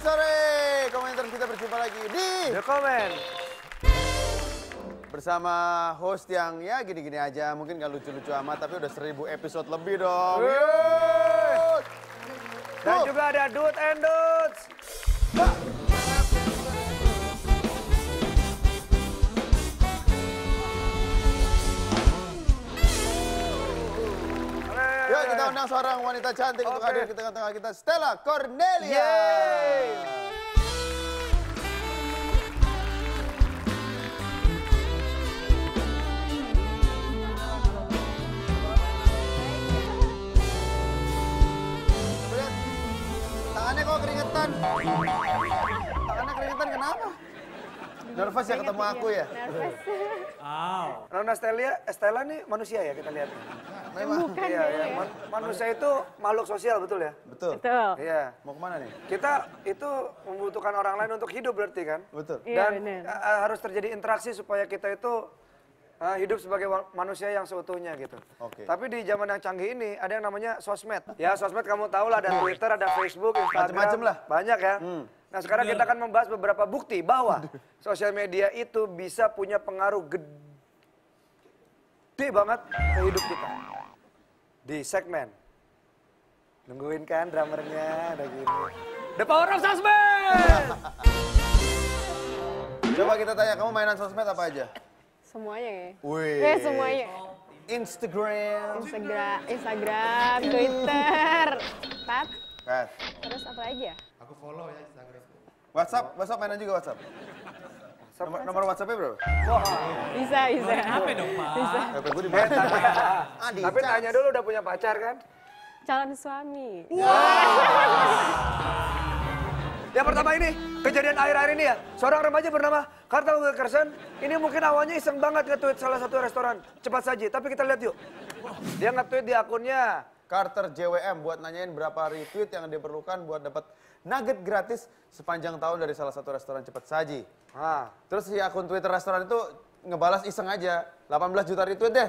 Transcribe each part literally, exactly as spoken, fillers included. Selamat sore, komentar kita berjumpa lagi di The Comment. Bersama host yang ya gini-gini aja, mungkin gak lucu-lucu amat, tapi udah seribu episode lebih dong. Yud. Dan Duh. juga ada Dude and Dudes. Duh. Yuk kita undang seorang wanita cantik okay. untuk hadir di tengah-tengah kita, Stella Cornelia. Yeay. Lihat, tangannya kok keringetan. Tangannya keringetan kenapa? Nervous ya ketemu aku ya? Nervous. Wow. Rona Stella, Stella nih manusia ya kita lihat. Memang. Bukan iya, ya. Man manusia itu makhluk sosial, betul ya? Betul. Betul. Iya. Mau kemana nih? Kita itu membutuhkan orang lain untuk hidup berarti kan? Betul. Dan iya, harus terjadi interaksi supaya kita itu uh, hidup sebagai manusia yang seutuhnya gitu. Oke. Okay. Tapi di zaman yang canggih ini ada yang namanya sosmed. Ya sosmed kamu tahu lah, ada Twitter, ada Facebook, Instagram. Macam-macam lah. Banyak ya. Hmm. Nah sekarang kita akan membahas beberapa bukti bahwa sosial media itu bisa punya pengaruh gede banget ke hidup kita. Di segmen, nungguin kan drummernya ada gini. The Power of Sosmed! Coba kita tanya, kamu mainan sosmed apa aja? Semuanya ya. Wih. Ya semuanya. Instagram. Instagram, Instagram, Twitter, Tat. Tat. Terus apa lagi ya? Aku follow ya Instagram. WhatsApp, WhatsApp mainan juga WhatsApp. Nomor, nomor WhatsApp-nya berapa? Oh, bisa, bisa. H P dong, Pak. Bisa. H P gue di mana? Tapi tanya dulu, udah punya pacar kan? Calon suami. Wow. Yang pertama ini, kejadian akhir-akhir ini ya. Seorang remaja bernama Carter Gulkerson. Ini mungkin awalnya iseng banget nge-tweet salah satu restoran cepat saji. Tapi kita lihat yuk. Dia nge-tweet di akunnya Carter J W M buat nanyain berapa retweet yang diperlukan buat dapat nugget gratis sepanjang tahun dari salah satu restoran cepat saji. Nah, terus si akun Twitter restoran itu ngebalas iseng aja, delapan belas juta retweet deh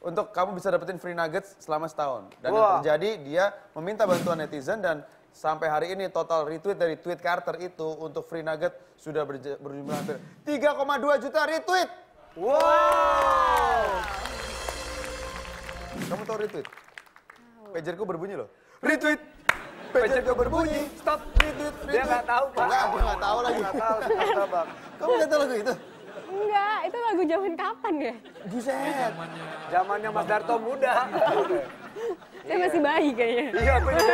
untuk kamu bisa dapetin free nuggets selama setahun. Dan wow. yang terjadi dia meminta bantuan netizen dan sampai hari ini total retweet dari tweet Carter itu untuk free nugget sudah berjumlah hampir tiga koma dua juta retweet. Wow. wow. Kamu tahu retweet? Pagerku berbunyi loh. Retweet. Pagerku berbunyi. Stop. Retweet. Retweet. Dia nggak tahu pak. Nggak, nggak tahu lagi. Nggak tahu. Nggak tahu. Kamu nggak tahu lagu itu? Enggak, itu lagu zaman kapan ya? Buset. Zamannya Mas Darto muda. Saya masih bayi kayaknya. Iya, aku juga.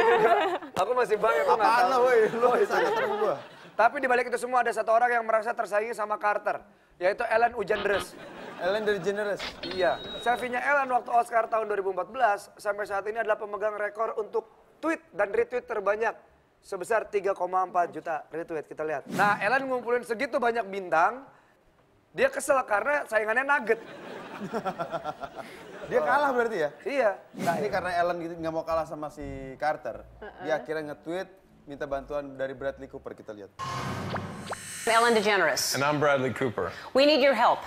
Aku masih bayi. Apaan lah, woi? Lo sangat terbuka. Tapi dibalik itu semua ada satu orang yang merasa tersaingi sama Carter, yaitu Ellen DeGeneres. Ellen DeGeneres. Iya. Selfie-nya Ellen waktu Oscar tahun dua ribu empat belas sampai saat ini adalah pemegang rekor untuk tweet dan retweet terbanyak sebesar tiga koma empat juta retweet. Kita lihat. Nah, Ellen ngumpulin segitu banyak bintang, dia kesel karena saingannya nugget. Dia kalah berarti ya? Iya. Nah, ini karena Ellen gitu nggak mau kalah sama si Carter, uh-uh. dia akhirnya nge-tweet minta bantuan dari Bradley Cooper. Kita lihat. Ellen DeGeneres. And I'm Bradley Cooper. We need your help.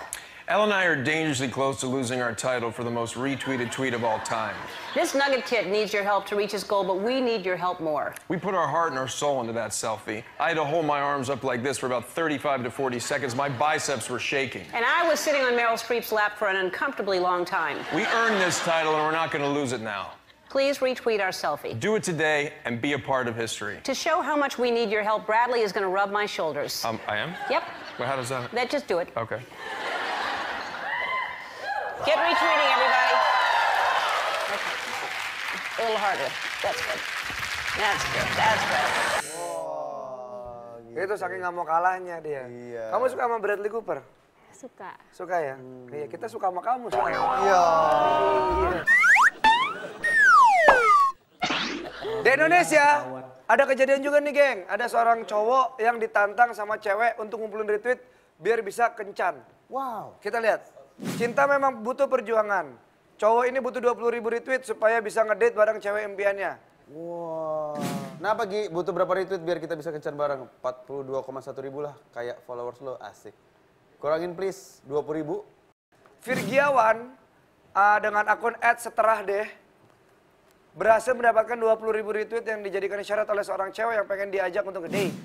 Ellen and I are dangerously close to losing our title for the most retweeted tweet of all time. This nugget kid needs your help to reach his goal, but we need your help more. We put our heart and our soul into that selfie. I had to hold my arms up like this for about thirty-five to forty seconds. My biceps were shaking. And I was sitting on Meryl Streep's lap for an uncomfortably long time. We earned this title and we're not going to lose it now. Please retweet our selfie. Do it today and be a part of history. To show how much we need your help, Bradley is going to rub my shoulders. Um, I am? Yep. Well, how does that? That just do it. Okay. Get retweeting, everybody. Okay. A little harder. That's good. That's good. That's good. Wow, gitu. Itu saking nggak mau kalahnya dia. Iya. Kamu suka sama Bradley Cooper? Suka. Suka ya? Hmm. Iya, kita suka sama kamu. Suka. Iya. Di Indonesia, ada kejadian juga nih, geng. Ada seorang cowok yang ditantang sama cewek untuk ngumpulin retweet biar bisa kencan. Wow. Kita lihat. Cinta memang butuh perjuangan. Cowok ini butuh dua puluh ribu retweet supaya bisa ngedate bareng cewek impiannya. Wow. Nah pagi butuh berapa retweet biar kita bisa kencan bareng? empat puluh dua koma satu ribu lah, kayak followers lo asik. Kurangin please, dua puluh ribu. Virgiawan uh, dengan akun ad seterah deh. Berhasil mendapatkan dua puluh ribu retweet yang dijadikan syarat oleh seorang cewek yang pengen diajak untuk ngedate.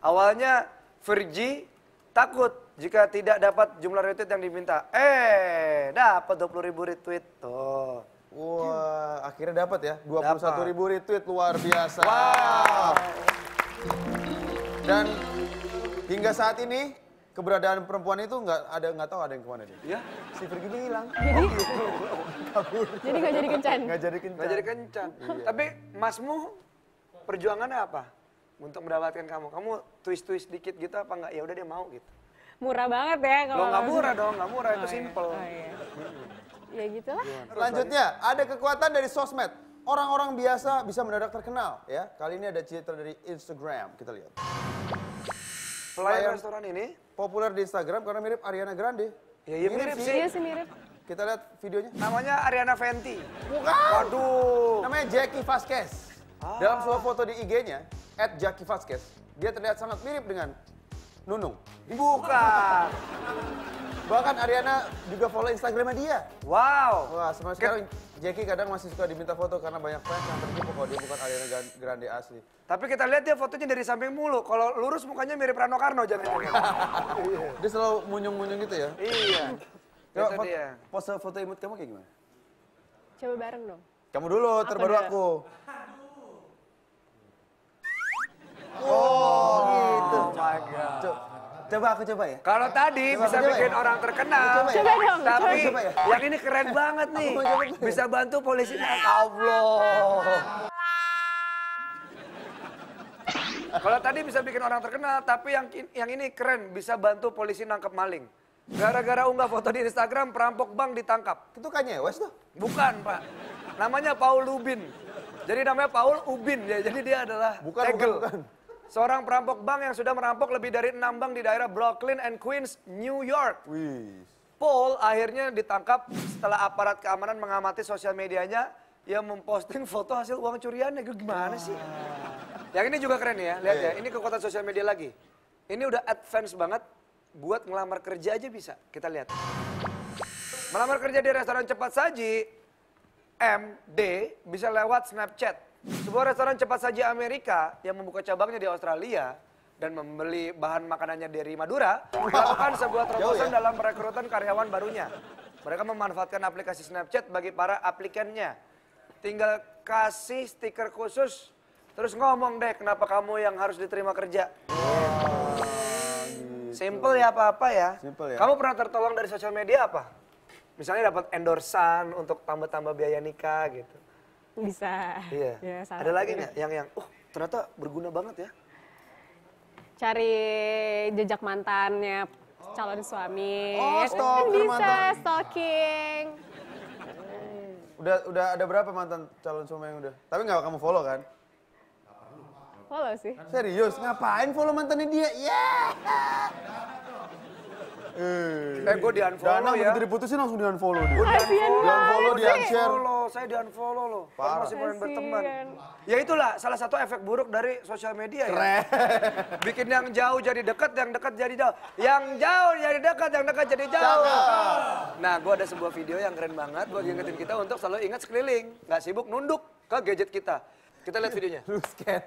Awalnya Virgi takut jika tidak dapat jumlah retweet yang diminta. Eh, dapat dua puluh ribu retweet tuh. Wah, akhirnya dapat ya. dua puluh satu ribu retweet, luar biasa. Wow. Dan hingga saat ini keberadaan perempuan itu nggak ada, nggak tahu ada yang kemana dia. Iya, si Virgi hilang. Jadi, oh, jadi nggak jadi kencan. Nggak jadi kencan. Nggak jadi kencan. Iya. Tapi masmu perjuangannya apa untuk mendapatkan kamu? Kamu twist-twist dikit gitu apa nggak? Ya udah dia mau gitu. Murah banget ya kalau. Lo nggak murah dong, nggak murah, oh, itu iya. Simple. Oh, iya. Ya gitu lah. Selanjutnya ada kekuatan dari sosmed. Orang-orang biasa bisa mendadak terkenal ya. Kali ini ada cerita dari Instagram, kita lihat. Pelayan restoran ini populer di Instagram karena mirip Ariana Grande. Ya, ya mirip, mirip sih. Iya sih mirip. Kita lihat videonya. Namanya Ariana Fenty. Bukan. Waduh. Namanya Jackie Vasquez. Ah. Dalam sebuah foto di I G-nya, at Jackie Vasquez, dia terlihat sangat mirip dengan Nunung. Bukan. Bahkan Ariana juga follow Instagramnya dia. Wow. Wah, sekarang Jackie kadang masih suka diminta foto karena banyak fans yang tertipu kalau dia bukan Ariana Grande asli. Tapi kita lihat dia fotonya dari samping mulu. Kalau lurus mukanya mirip Rano Karno jangan-jangan. Dia selalu munyung-munyung gitu ya. Iya. Coba fo dia. Pose foto imut kamu kayak gimana? Coba bareng dong. Kamu dulu, aku terbaru dulu. Aku. Oh, gitu. Oh, coba aku coba ya. Kalau tadi coba bisa bikin ya? Orang terkenal. Coba, coba ya? Dong. Tapi coba ya? Yang ini keren banget nih. Bisa bantu polisi Allah. Kalau tadi bisa bikin orang terkenal, tapi yang yang ini keren, bisa bantu polisi nangkep maling. Gara-gara unggah foto di Instagram, perampok bank ditangkap. Itu Kanye West tuh? Bukan, Pak. Namanya Paul Ubin. Jadi namanya Paul Ubin ya. Jadi dia adalah bukan, tegel. Bukan, bukan. Seorang perampok bank yang sudah merampok lebih dari enam bank di daerah Brooklyn and Queens, New York. Wih. Paul akhirnya ditangkap setelah aparat keamanan mengamati sosial medianya yang memposting foto hasil uang curiannya. Gimana sih? Ah. Yang ini juga keren ya, lihat yeah. Ya. Ini kekuatan sosial media lagi. Ini udah advance banget, buat ngelamar kerja aja bisa. Kita lihat. Melamar kerja di restoran cepat saji, M D, bisa lewat Snapchat. Sebuah restoran cepat saji Amerika yang membuka cabangnya di Australia dan membeli bahan makanannya dari Madura melakukan sebuah terobosan ya? Dalam perekrutan karyawan barunya. Mereka memanfaatkan aplikasi Snapchat bagi para aplikannya. Tinggal kasih stiker khusus, terus ngomong deh kenapa kamu yang harus diterima kerja. Wow, gitu. Simple ya apa-apa ya. Simple ya. Kamu pernah tertolong dari sosial media apa? Misalnya dapat endorsan untuk tambah-tambah biaya nikah gitu. Bisa. Iya. Ya, ada lagi nggak yang yang, oh ternyata berguna banget ya? Cari jejak mantannya calon suami. Oh, stalker kan bisa mantan. Stalking. Udah udah ada berapa mantan calon suami yang udah? Tapi nggak kamu follow kan? Follow sih. Serius? Ngapain follow mantannya dia? Yeah. Eh, eh gue di-unfollow ya. Begitu diputusin langsung di-unfollow dia. Di-unfollow, di-unshare. Saya di-unfollow loh. Parah. Masih pengen berteman. Ya itulah salah satu efek buruk dari sosial media ya. Bikin yang jauh jadi dekat, yang dekat jadi jauh. Yang jauh jadi dekat, yang dekat jadi jauh. Nah, gue ada sebuah video yang keren banget. Gue ingetin kita untuk selalu ingat sekeliling. Gak sibuk nunduk ke gadget kita. Kita lihat videonya. Lu scan.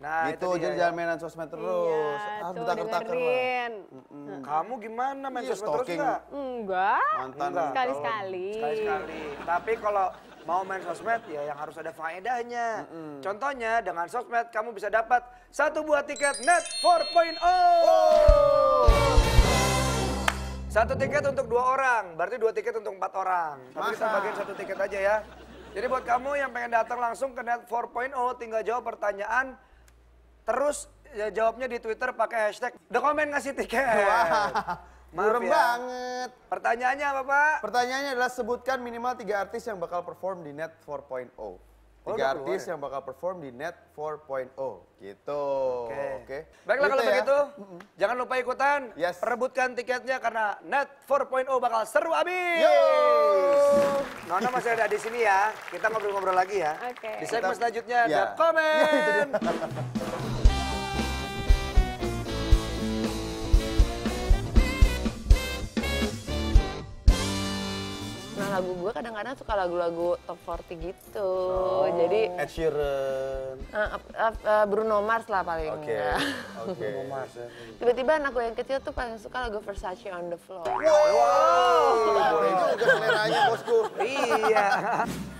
Nah, gitu, itu jadi jangan mainan sosmed terus. Iya, ah, dengerin. Mm-mm. Kamu gimana main iya, sosmed stalking. Terus enggak? Enggak. Mantan sekali-sekali. Sekali-sekali. Tapi kalau mau main sosmed ya yang harus ada faedahnya. Mm-mm. Contohnya dengan sosmed kamu bisa dapat satu buah tiket Net four point oh. Oh. Satu tiket untuk dua orang, berarti dua tiket untuk empat orang. Tapi kita bagiin satu tiket aja ya. Jadi buat kamu yang pengen datang langsung ke Net four point oh, tinggal jawab pertanyaan. Terus ya, jawabnya di Twitter pakai hashtag The Comment ngasih tiket. Murah ya. Banget. Pertanyaannya apa, Pak? Pertanyaannya adalah sebutkan minimal tiga artis yang bakal perform di Net four point oh. Tiga oh, artis yang bakal perform di Net four point oh gitu. Oke. Okay. Okay. Baiklah gitu kalau ya. Begitu, mm-hmm. Jangan lupa ikutan. Yes. Perebutkan tiketnya karena Net four point oh bakal seru abis. Nona masih ada di sini ya. Kita ngobrol-ngobrol lagi ya. Oke. Okay. Di segmen selanjutnya ya. The Comment. Ya, itu dia. Lagu gue kadang-kadang suka lagu-lagu top forty gitu, oh, jadi... Ed Sheeran... Uh, uh, uh, Bruno Mars lah paling. Oke, okay. okay. Bruno Mars ya. Tiba-tiba anakku yang kecil tuh paling suka lagu Versace on the Floor. Wow, boleh juga seleranya bosku. Iya.